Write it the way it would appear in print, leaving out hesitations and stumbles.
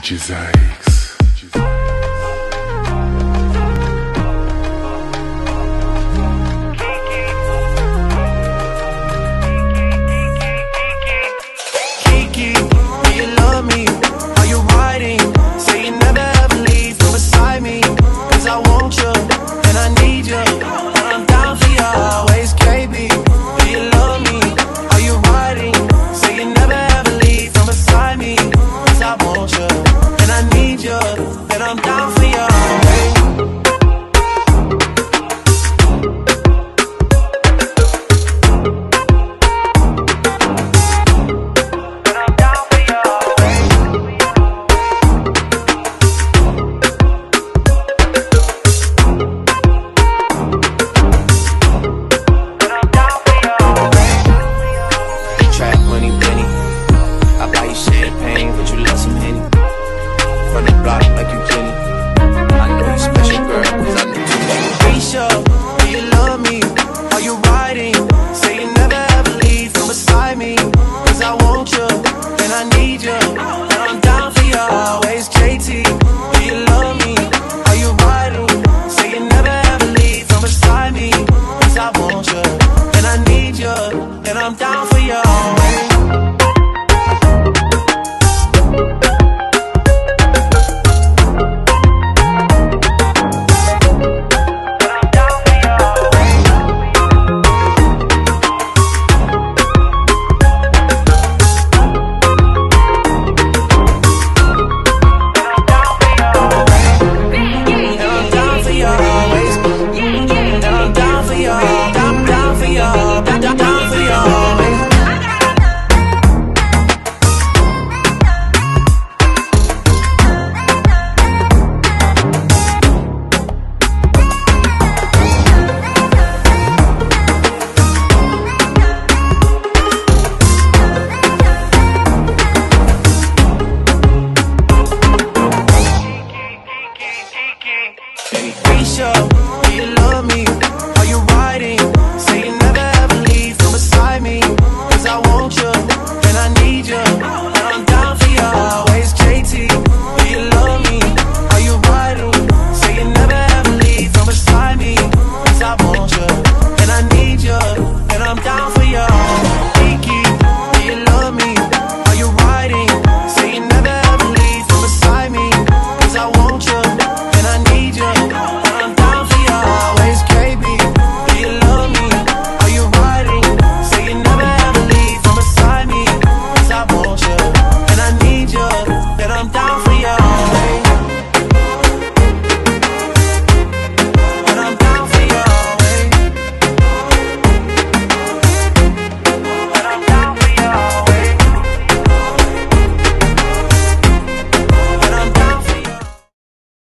DJ Zaix. Kiki, do you love me?